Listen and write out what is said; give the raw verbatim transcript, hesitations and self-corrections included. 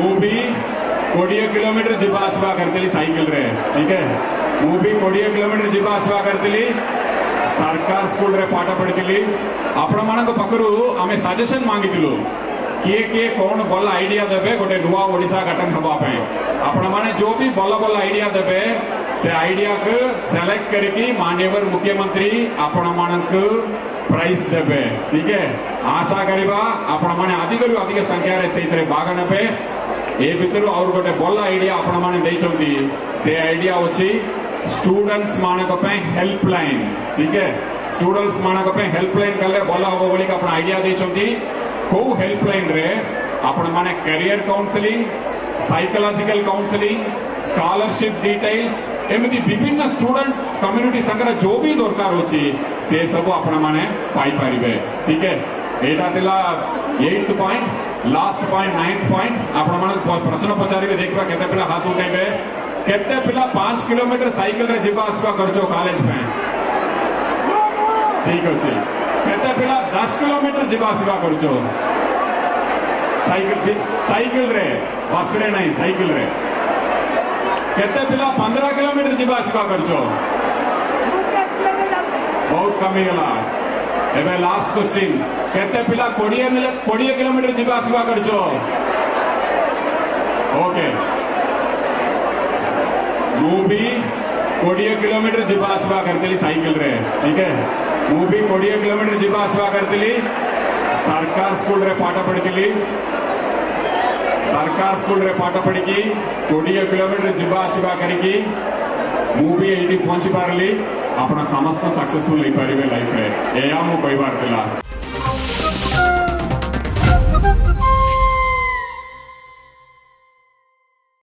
वो भी कोड़िया किलोमीटर जीपासवा करते साइकिल रे ठीक है वो भी कोड़िया किलोमीटर जीपासवा करते सरकार स्कूल रे पाठ पढ़ी आपण मान पाखु आम सजेसन मांगीलु किए किए कौन भल आईडिया देवे गोटे नुआ ओडिशा गठन होगा आपण मैंने जो भी भल भल आईडिया देवे से आईडिया को सेलेक्ट करके माननीय मुख्यमंत्री आपण मानक प्राइस देवे ठीक है आशा करवा आपण माने अधिक रु अधिक संख्यार से भाग ने ये भितर और गोटे भल आईडिया आपण माने से आईडिया अच्छी स्टूडेंट्स मानक हेल्पलाइन ठीक है स्टूडेंट्स मानक हेल्पलाइन कले भल हम बोलिक आपण आईडिया दे को हेल्पलाइन रे आपण माने career counselling psychological counselling scholarship details एमती विभिन्न स्टूडेंट कम्युनिटी संगरा जो भी दरकार होची से सब आपण माने पाई परिबे ठीक है एटा दिला eighth point last point ninth point आपण माने प्रश्न पचारिबे देखबा केते पिला हाथ उठाइबे केते पिला पांच किलोमीटर साइकिल रे जिबा आसवा करचो कॉलेज में ठीक होची केते पिला दस किलोमीटर जिबा आसवा करचो साइकिल साइकिल रे बस रे नहीं साइकिल रे केते पिला पंद्रह किलोमीटर जिबा आसवा करचो बहुत कमी गला एबे लास्ट क्वेश्चन केते पिला कोड़िया मिले कोड़िया किलोमीटर जिबा आसवा करचो ओके वो भी कोड़िया किलोमीटर जिबा आसवा करते साइकिल रे ठीक है वो भी कोड़िया किलोमीटर जिबा आसवा करते सरकार स्कूल रे पाठ पढ़ी सरकार स्कूल रे पाठ पढ़ी कोड़िया किलोमीटर जीवा आसवा करके भी ये पहुंची पार्ली आपना समस्त सक्सेसफुल हो पारे लाइफ रे या मु कहिबार थिला।